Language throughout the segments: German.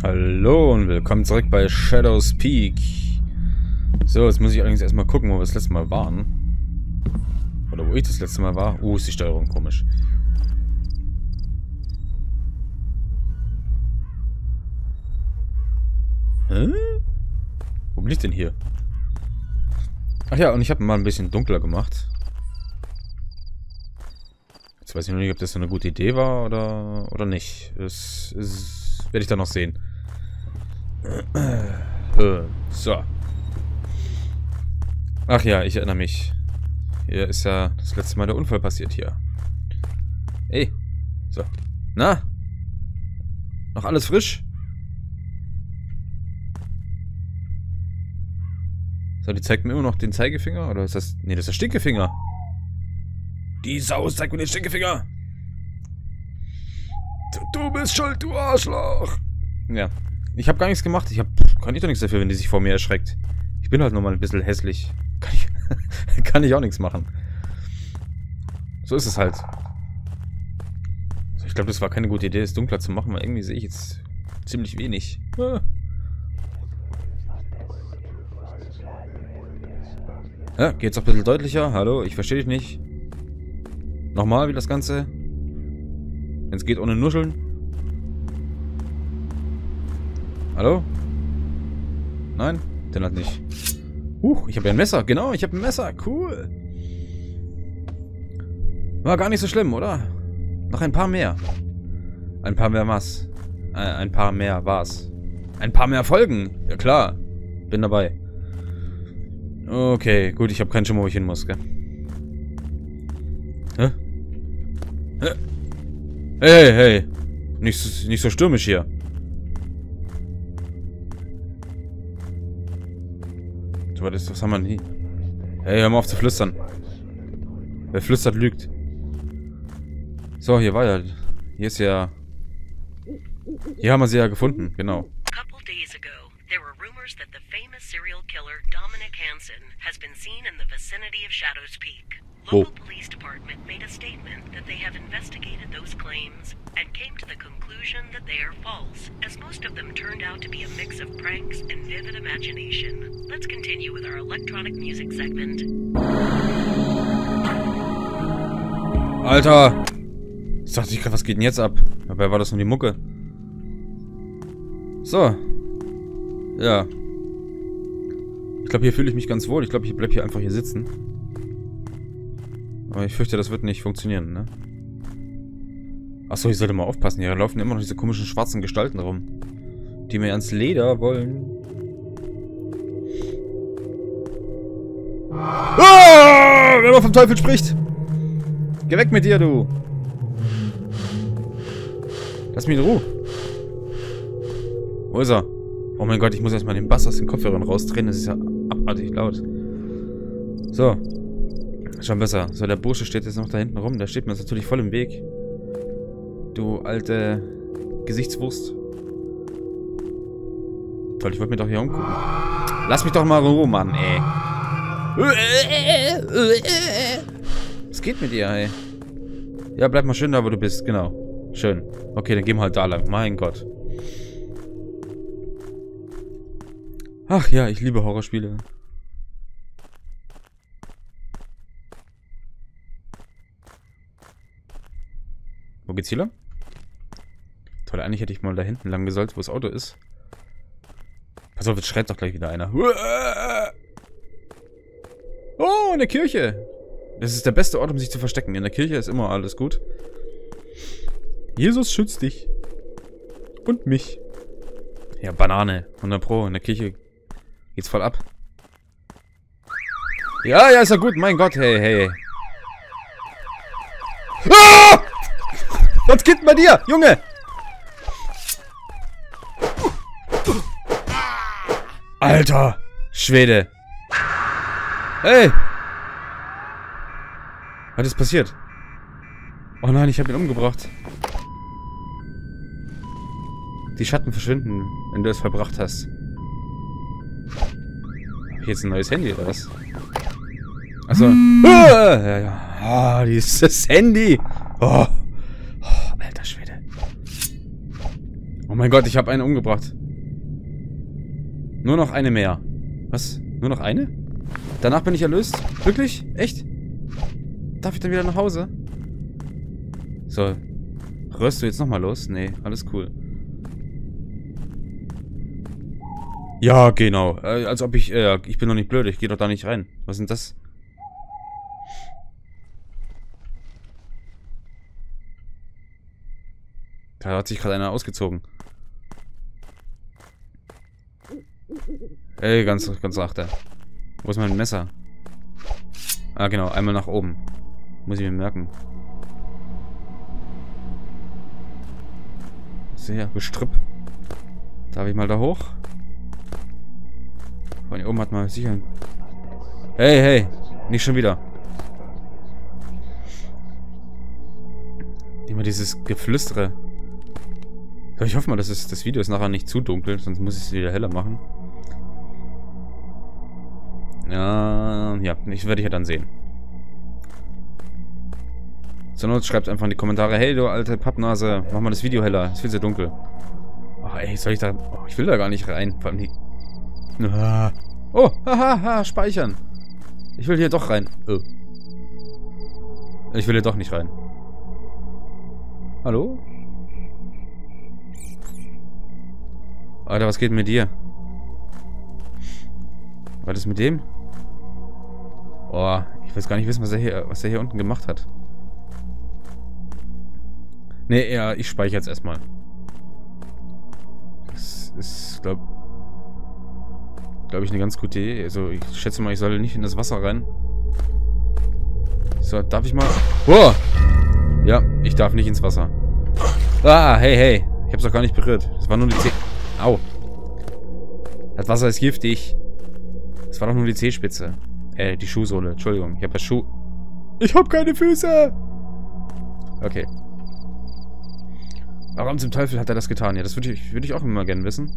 Hallo und willkommen zurück bei Shadows Peak. So, jetzt muss ich allerdings erstmal gucken, wo wir das letzte Mal waren. Oder wo ich das letzte Mal war. Ist die Steuerung komisch. Hä? Wo bin ich denn hier? Ach ja, und ich habe mal ein bisschen dunkler gemacht. Jetzt weiß ich noch nicht, ob das so eine gute Idee war oder nicht. Das werde ich dann noch sehen. So. Ach ja, ich erinnere mich. Hier ist ja das letzte Mal der Unfall passiert hier. Ey. So. Na? Noch alles frisch? So, die zeigt mir immer noch den Zeigefinger? Oder ist das... Nee, das ist der Stinkefinger. Die Sau zeigt mir den Stinkefinger. Du bist schuld, du Arschloch. Ja. Ich habe gar nichts gemacht. Kann ich doch nichts dafür, wenn die sich vor mir erschreckt. Ich bin halt nochmal ein bisschen hässlich. Kann ich auch nichts machen. So ist es halt. Also ich glaube, das war keine gute Idee, es dunkler zu machen, weil irgendwie sehe ich jetzt ziemlich wenig. Ja, geht's auch ein bisschen deutlicher. Hallo, ich verstehe dich nicht. Nochmal, wie das Ganze. Wenn es geht, ohne Nuscheln. Hallo? Nein? Dann halt nicht. Ich habe ja ein Messer. Genau, ich habe ein Messer. Cool. War gar nicht so schlimm, oder? Noch ein paar mehr. Ein paar mehr was? Ein paar mehr war's. Ein paar mehr Folgen. Ja klar. Bin dabei. Okay, gut. Ich habe keinen Schimmer, wo ich hin muss, gell? Hä? Hä? Hey. Nicht so stürmisch hier. Was haben wir denn hier? Hey, hör mal auf zu flüstern. Wer flüstert, lügt. So, hier war ja... Hier ist ja... Hier haben wir sie ja gefunden, genau. Wo? Alter! Ich dachte gerade, was geht denn jetzt ab? Dabei war das nur die Mucke. So. Ja. Ich glaube, hier fühle ich mich ganz wohl. Ich glaube, ich bleibe hier einfach hier sitzen. Aber ich fürchte, das wird nicht funktionieren, ne? Achso, ich sollte mal aufpassen. Hier laufen immer noch diese komischen schwarzen Gestalten rum. Die mir ans Leder wollen. Ah! Wer noch vom Teufel spricht! Geh weg mit dir, du! Lass mich in Ruhe! Wo ist er? Oh mein Gott, ich muss erstmal den Bass aus den Kopfhörern rausdrehen. Das ist ja abartig laut. So. Schon besser. So, der Bursche steht jetzt noch da hinten rum. Der steht mir jetzt natürlich voll im Weg. Du alte Gesichtswurst. Toll, ich wollte mir doch hier umgucken. Lass mich doch mal in Ruhe, Mann, ey. Was geht mit dir, ey? Ja, bleib mal schön da, wo du bist. Genau. Schön. Okay, dann gehen wir halt da lang. Mein Gott. Ach ja, ich liebe Horrorspiele. Wo geht's hier lang? Toll, eigentlich hätte ich mal da hinten lang gesollt, wo das Auto ist. Pass auf, jetzt schreit doch gleich wieder einer. Oh, in der Kirche. Das ist der beste Ort, um sich zu verstecken. In der Kirche ist immer alles gut. Jesus schützt dich. Und mich. Ja, Banane. 100 Pro. In der Kirche geht's voll ab. Ja, ist ja gut. Mein Gott. Hey. Ah! Was geht bei dir, Junge? Alter. Schwede. Hey. Was ist passiert? Oh nein, ich habe ihn umgebracht. Die Schatten verschwinden, wenn du es verbracht hast. Hab ich jetzt ein neues Handy oder was? Achso. Dieses Handy. Alter Schwede. Oh mein Gott, ich habe einen umgebracht. Nur noch eine mehr. Was? Nur noch eine? Danach bin ich erlöst? Wirklich? Echt? Darf ich dann wieder nach Hause? So. Röhrst du jetzt nochmal los? Nee, alles cool. Ja, genau. Als ob ich... ich bin doch nicht blöd. Ich gehe doch da nicht rein. Was ist denn das? Da hat sich gerade einer ausgezogen. Ey, ganz achter. Wo ist mein Messer? Ah, genau. Einmal nach oben. Muss ich mir merken. Sehr Gestrüpp. Darf ich mal da hoch? Von hier oben hat man sicher... Hey, hey! Nicht schon wieder. Immer dieses Geflüstere. Ich hoffe mal, dass das Video ist nachher nicht zu dunkel, sonst muss ich es wieder heller machen. Ja, ich werde ja dann sehen. Zur Not schreibt einfach in die Kommentare, hey du alte Pappnase, mach mal das Video heller, ist viel zu dunkel. Oh, ey, soll ich da... Oh, ich will da gar nicht rein, vor allem die... Oh, haha, speichern. Ich will hier doch rein. Oh. Ich will hier doch nicht rein. Hallo? Alter, was geht mit dir? War das mit dem? Oh, ich weiß gar nicht wissen, was er hier unten gemacht hat. Nee, ja, ich speichere jetzt erstmal. Das ist, glaube ich, eine ganz gute Idee. Also, ich schätze mal, ich soll nicht in das Wasser rein. So, darf ich mal... Oh! Ja, ich darf nicht ins Wasser. Ah, hey, hey. Ich hab's doch gar nicht berührt. Das war nur die Zeh... Au. Das Wasser ist giftig. Das war doch nur die Zehspitze. Die Schuhsohle. Entschuldigung. Ich hab das Schuh... Ich hab keine Füße! Okay. Warum zum Teufel hat er das getan? Ja, das würde ich auch immer gerne wissen.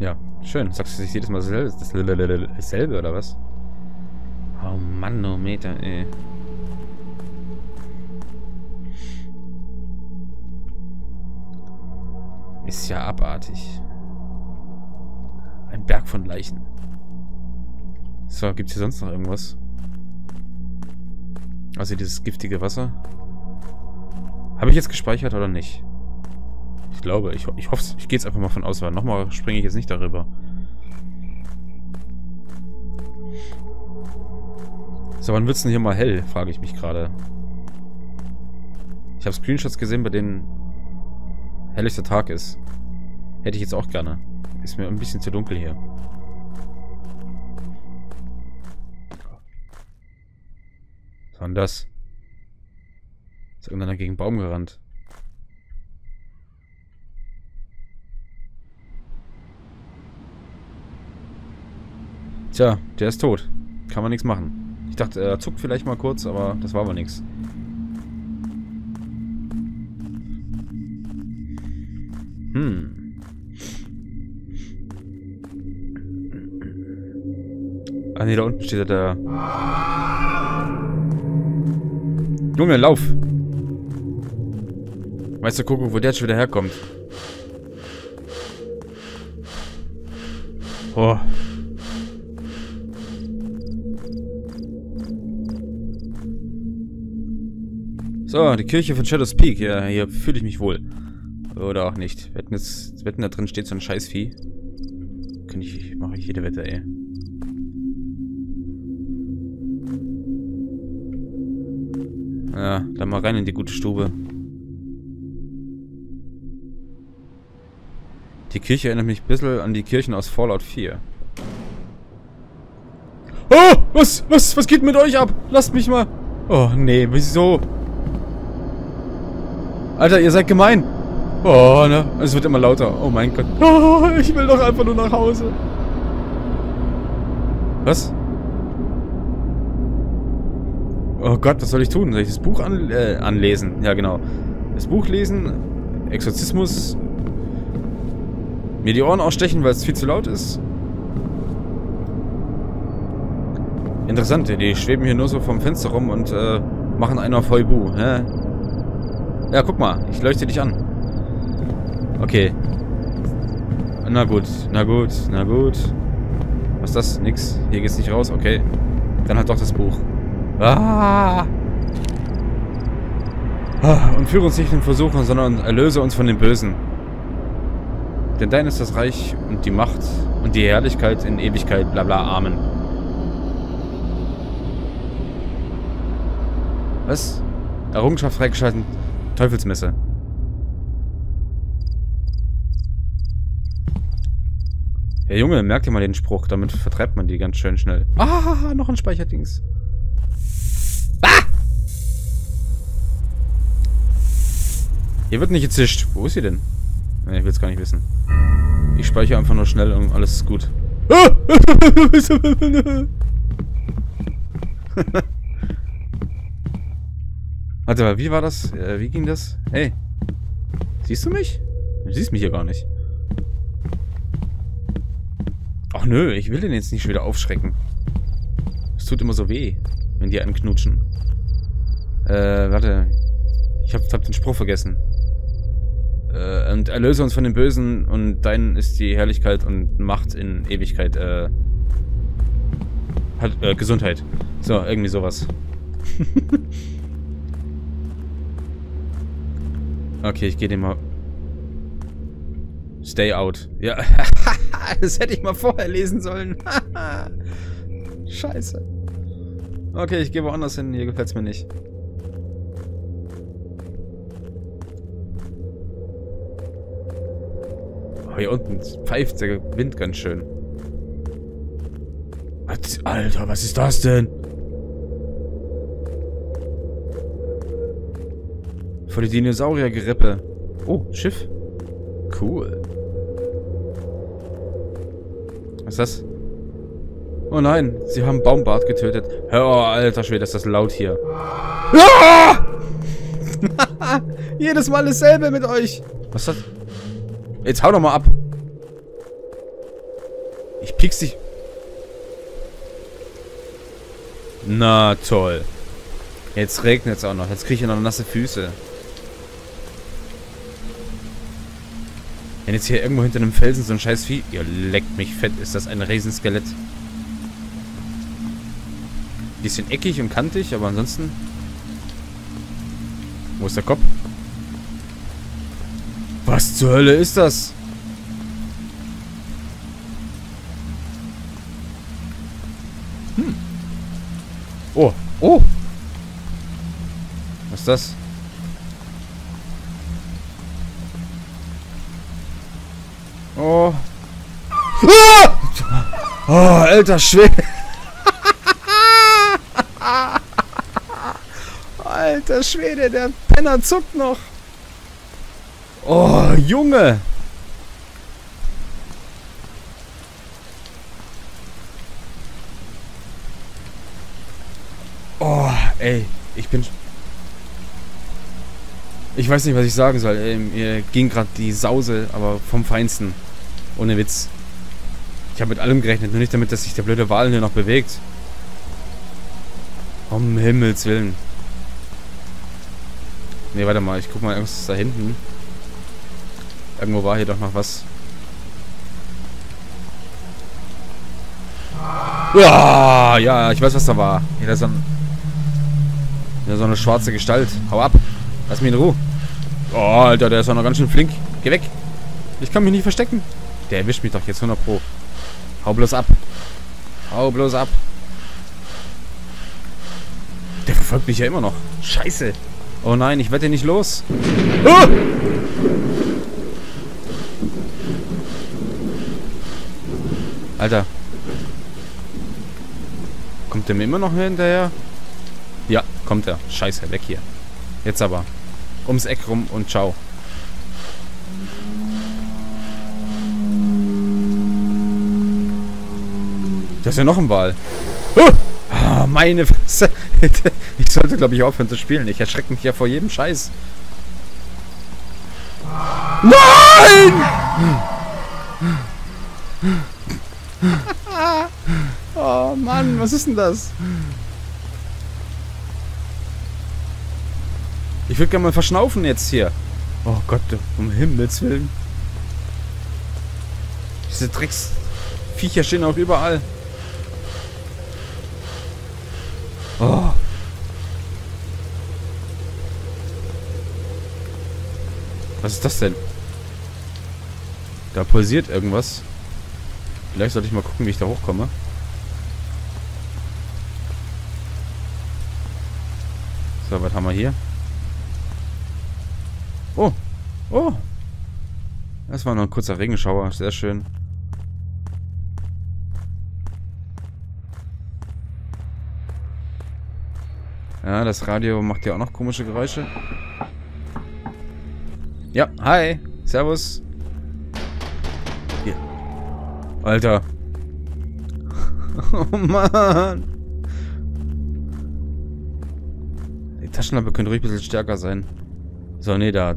Ja, schön. Sagst du nicht jedes Mal dasselbe, oder was? Oh Mann, oh Meter, ey. Ist ja abartig. Ein Berg von Leichen. So, gibt's hier sonst noch irgendwas? Also dieses giftige Wasser. Habe ich jetzt gespeichert oder nicht? Ich glaube, ich hoffe es. Ich gehe jetzt einfach mal von aus, weil nochmal springe ich jetzt nicht darüber. So, wann wird's denn hier mal hell? Frage ich mich gerade. Ich habe Screenshots gesehen, bei denen helllichter Tag ist. Hätte ich jetzt auch gerne. Ist mir ein bisschen zu dunkel hier. Was war denn das? Ist irgendeiner gegen den Baum gerannt. Tja, der ist tot. Kann man nichts machen. Ich dachte, er zuckt vielleicht mal kurz, aber das war aber nichts. Ah ne, da unten steht er da. Junge, lauf! Weißt du, Kuckuck, wo der jetzt wieder herkommt? Oh. So, die Kirche von Shadows Peak. Ja, hier fühle ich mich wohl. Oder auch nicht. Wetten, da drin steht so ein Scheißvieh. Mache ich jede Wette, ey. Ja, dann mal rein in die gute Stube. Die Kirche erinnert mich ein bisschen an die Kirchen aus Fallout 4. Oh! Was geht mit euch ab? Lasst mich mal... Oh, nee, wieso? Alter, ihr seid gemein. Oh, ne? Es wird immer lauter. Oh mein Gott. Oh, ich will doch einfach nur nach Hause. Was? Oh Gott, was soll ich tun? Soll ich das Buch anlesen? Ja, genau. Das Buch lesen, Exorzismus, mir die Ohren ausstechen, weil es viel zu laut ist. Interessant, die schweben hier nur so vom Fenster rum und machen einen auf Heubu. Hä? Ja, guck mal. Ich leuchte dich an. Okay. Na gut, na gut, na gut. Was ist das? Nix. Hier geht's nicht raus. Okay. Dann halt doch das Buch. Ah! Und führe uns nicht in Versuchung, sondern erlöse uns von dem Bösen. Denn dein ist das Reich und die Macht und die Herrlichkeit in Ewigkeit, bla bla, Amen. Was? Errungenschaft freigeschalten, Teufelsmesse. Ja, Junge, merkt ihr mal den Spruch, damit vertreibt man die ganz schön schnell. Ah, noch ein Speicherdings. Hier wird nicht gezischt. Wo ist sie denn? Ich will es gar nicht wissen. Ich speichere einfach nur schnell und alles ist gut. Warte mal, wie war das? Wie ging das? Hey. Siehst du mich? Du siehst mich hier gar nicht. Ach nö, ich will den jetzt nicht schon wieder aufschrecken. Es tut immer so weh, wenn die einen knutschen. Warte. Ich hab den Spruch vergessen. Und erlöse uns von dem Bösen und dein ist die Herrlichkeit und Macht in Ewigkeit. Gesundheit. So, irgendwie sowas. Okay, ich gehe dem mal... Stay out. Ja, das hätte ich mal vorher lesen sollen. Scheiße. Okay, ich gehe woanders hin. Hier gefällt's mir nicht. Hier unten pfeift der Wind ganz schön. Alter, was ist das denn? Voll die Dinosaurier-Gerippe. Oh, Schiff. Cool. Was ist das? Oh nein, sie haben Baumbart getötet. Oh, alter Schwede, ist das laut hier. Ah! Jedes Mal dasselbe mit euch. Was ist das? Jetzt hau doch mal ab. Ich piekse dich. Na toll. Jetzt regnet es auch noch. Jetzt kriege ich noch nasse Füße. Wenn jetzt hier irgendwo hinter einem Felsen so ein scheiß Vieh... Ihr leckt mich fett. Ist das ein Riesenskelett? Bisschen eckig und kantig, aber ansonsten... Wo ist der Kopf? Was zur Hölle ist das? Hm. Oh, oh. Was ist das? Oh. Ah! Oh, alter Schwede. Alter Schwede, der Penner zuckt noch. Oh, Junge! Oh, ey, ich bin... Ich weiß nicht, was ich sagen soll. Ey, mir ging gerade die Sause, aber vom Feinsten. Ohne Witz. Ich habe mit allem gerechnet, nur nicht damit, dass sich der blöde Wal hier noch bewegt. Um Himmels Willen. Ne, warte mal, ich guck mal, irgendwas ist da hinten. Irgendwo war hier doch noch was. Ja, ja, ich weiß, was da war. Hier, da ist so eine schwarze Gestalt. Hau ab. Lass mich in Ruhe. Oh, Alter, der ist doch noch ganz schön flink. Geh weg. Ich kann mich nicht verstecken. Der erwischt mich doch jetzt 100 Pro. Hau bloß ab. Hau bloß ab. Der verfolgt mich ja immer noch. Scheiße. Oh nein, ich werde nicht los. Ah! Alter. Kommt der mir immer noch hinterher? Ja, kommt er. Scheiße, weg hier. Jetzt aber. Ums Eck rum und ciao. Da ist ja noch ein Wal. Oh, meine Fresse. Ich sollte, glaube ich, aufhören zu spielen. Ich erschrecke mich ja vor jedem Scheiß. Nein! Oh Mann, was ist denn das? Ich würde gerne mal verschnaufen jetzt hier. Oh Gott, um Himmels Willen. Diese Drecksviecher stehen auch überall. Oh. Was ist das denn? Da pulsiert irgendwas. Vielleicht sollte ich mal gucken, wie ich da hochkomme. So, was haben wir hier? Oh! Oh! Das war noch ein kurzer Regenschauer. Sehr schön. Ja, das Radio macht ja auch noch komische Geräusche. Ja, hi! Servus! Hier. Alter! Oh Mann! Die Taschenlampe könnte ruhig ein bisschen stärker sein. So, nee, da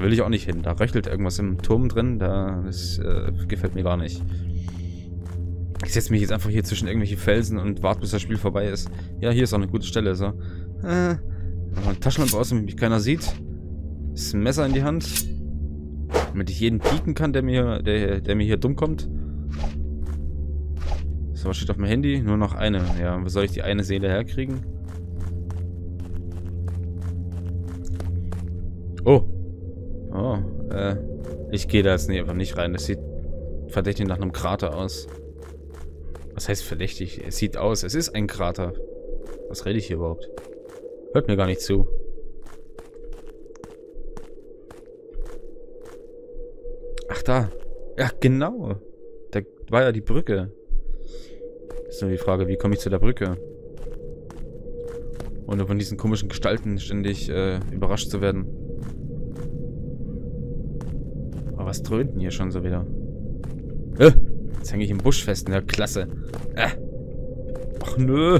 will ich auch nicht hin. Da röchelt irgendwas im Turm drin. Das gefällt mir gar nicht. Ich setze mich jetzt einfach hier zwischen irgendwelche Felsen und warte, bis das Spiel vorbei ist. Ja, hier ist auch eine gute Stelle. So. Taschenlampe aus, damit mich keiner sieht. Ist ein Messer in die Hand. Damit ich jeden pieken kann, der mir hier dumm kommt. So, was steht auf meinem Handy? Nur noch eine. Ja, wo soll ich die eine Seele herkriegen? Oh. Oh. Ich gehe da jetzt einfach nicht rein. Das sieht verdächtig nach einem Krater aus. Was heißt verdächtig? Es sieht aus. Es ist ein Krater. Was rede ich hier überhaupt? Hört mir gar nicht zu. Ach, da. Ja, genau. Da war ja die Brücke. Ist nur die Frage, wie komme ich zu der Brücke? Ohne von diesen komischen Gestalten ständig überrascht zu werden. Aber was dröhnt denn hier schon so wieder? Jetzt hänge ich im Busch fest. Na, klasse. Ach nö.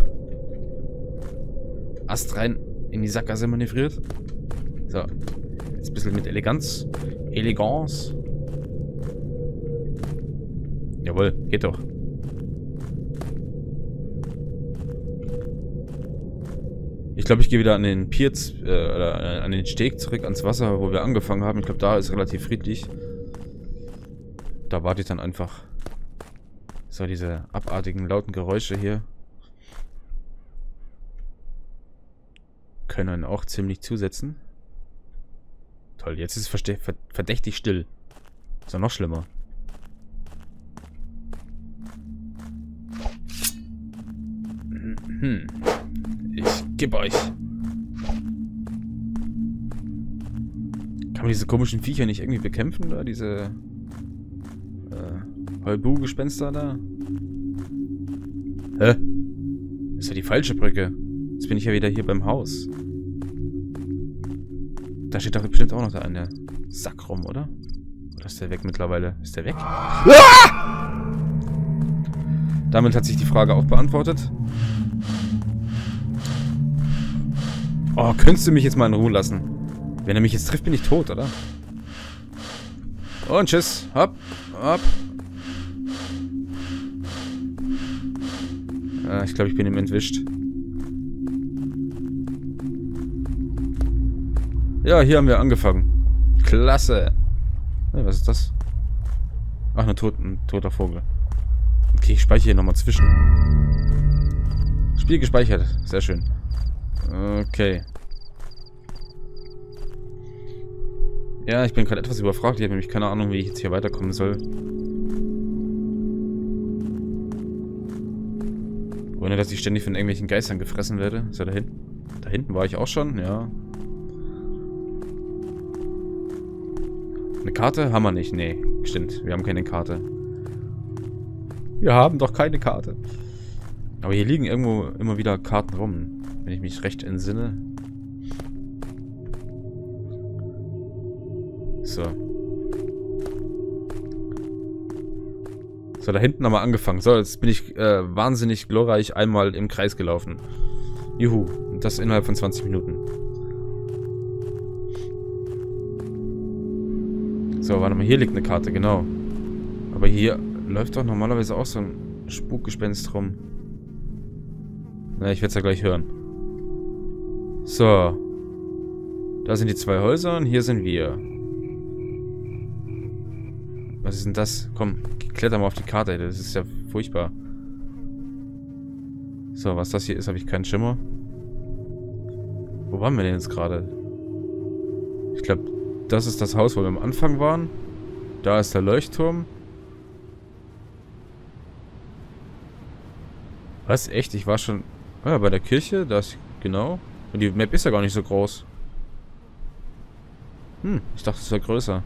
Ast rein in die Sackgasse manövriert. So. Jetzt ein bisschen mit Eleganz. Eleganz. Jawohl, geht doch. Ich glaube, ich gehe wieder an den Pier, oder an den Steg zurück ans Wasser, wo wir angefangen haben. Ich glaube, da ist relativ friedlich. Da warte ich dann einfach. So, diese abartigen, lauten Geräusche hier können auch ziemlich zusetzen. Toll, jetzt ist es verdächtig still. Ist ja noch schlimmer. Ich geb euch. Kann man diese komischen Viecher nicht irgendwie bekämpfen, da? Diese Heubu-Gespenster da? Hä? Ist ja die falsche Brücke. Jetzt bin ich ja wieder hier beim Haus. Da steht doch bestimmt auch noch da eine Sack rum, oder? Oder ist der weg mittlerweile? Ist der weg? Ah! Damit hat sich die Frage auch beantwortet. Oh, könntest du mich jetzt mal in Ruhe lassen? Wenn er mich jetzt trifft, bin ich tot, oder? Und tschüss. Hopp, hopp. Ich glaube, ich bin ihm entwischt. Ja, hier haben wir angefangen. Klasse. Was ist das? Ach, ein toter Vogel. Okay, ich speichere hier nochmal zwischen. Spiel gespeichert. Sehr schön. Okay. Ja, ich bin gerade etwas überfragt. Ich habe nämlich keine Ahnung, wie ich jetzt hier weiterkommen soll. Ohne, dass ich ständig von irgendwelchen Geistern gefressen werde. Ist ja da hinten. Da hinten war ich auch schon, ja. Eine Karte haben wir nicht. Nee, stimmt. Wir haben keine Karte. Wir haben doch keine Karte. Aber hier liegen irgendwo immer wieder Karten rum. Wenn ich mich recht entsinne. So. So, da hinten haben wir angefangen. So, jetzt bin ich wahnsinnig glorreich einmal im Kreis gelaufen. Juhu. Und das innerhalb von 20 Minuten. So, warte mal. Hier liegt eine Karte, genau. Aber hier läuft doch normalerweise auch so ein Spukgespenst rum. Na, ich werde es ja gleich hören. So. Da sind die zwei Häuser und hier sind wir. Was ist denn das? Komm, kletter mal auf die Karte. Das ist ja furchtbar. So, was das hier ist, habe ich keinen Schimmer. Wo waren wir denn jetzt gerade? Ich glaube, das ist das Haus, wo wir am Anfang waren. Da ist der Leuchtturm. Was? Echt? Ich war schon... Ah ja, bei der Kirche, da ist... Genau. Und die Map ist ja gar nicht so groß. Hm, ich dachte, es wäre größer.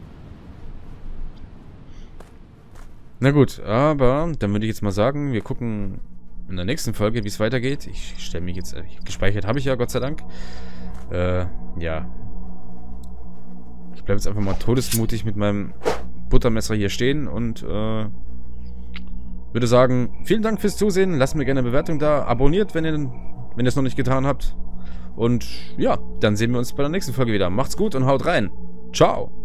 Na gut, aber dann würde ich jetzt mal sagen, wir gucken in der nächsten Folge, wie es weitergeht. Ich stelle mich jetzt... Gespeichert habe ich ja, Gott sei Dank. Ja. Ich bleibe jetzt einfach mal todesmutig mit meinem Buttermesser hier stehen und, würde sagen, vielen Dank fürs Zusehen. Lasst mir gerne eine Bewertung da. Abonniert, wenn ihr es noch nicht getan habt. Und ja, dann sehen wir uns bei der nächsten Folge wieder. Macht's gut und haut rein. Ciao.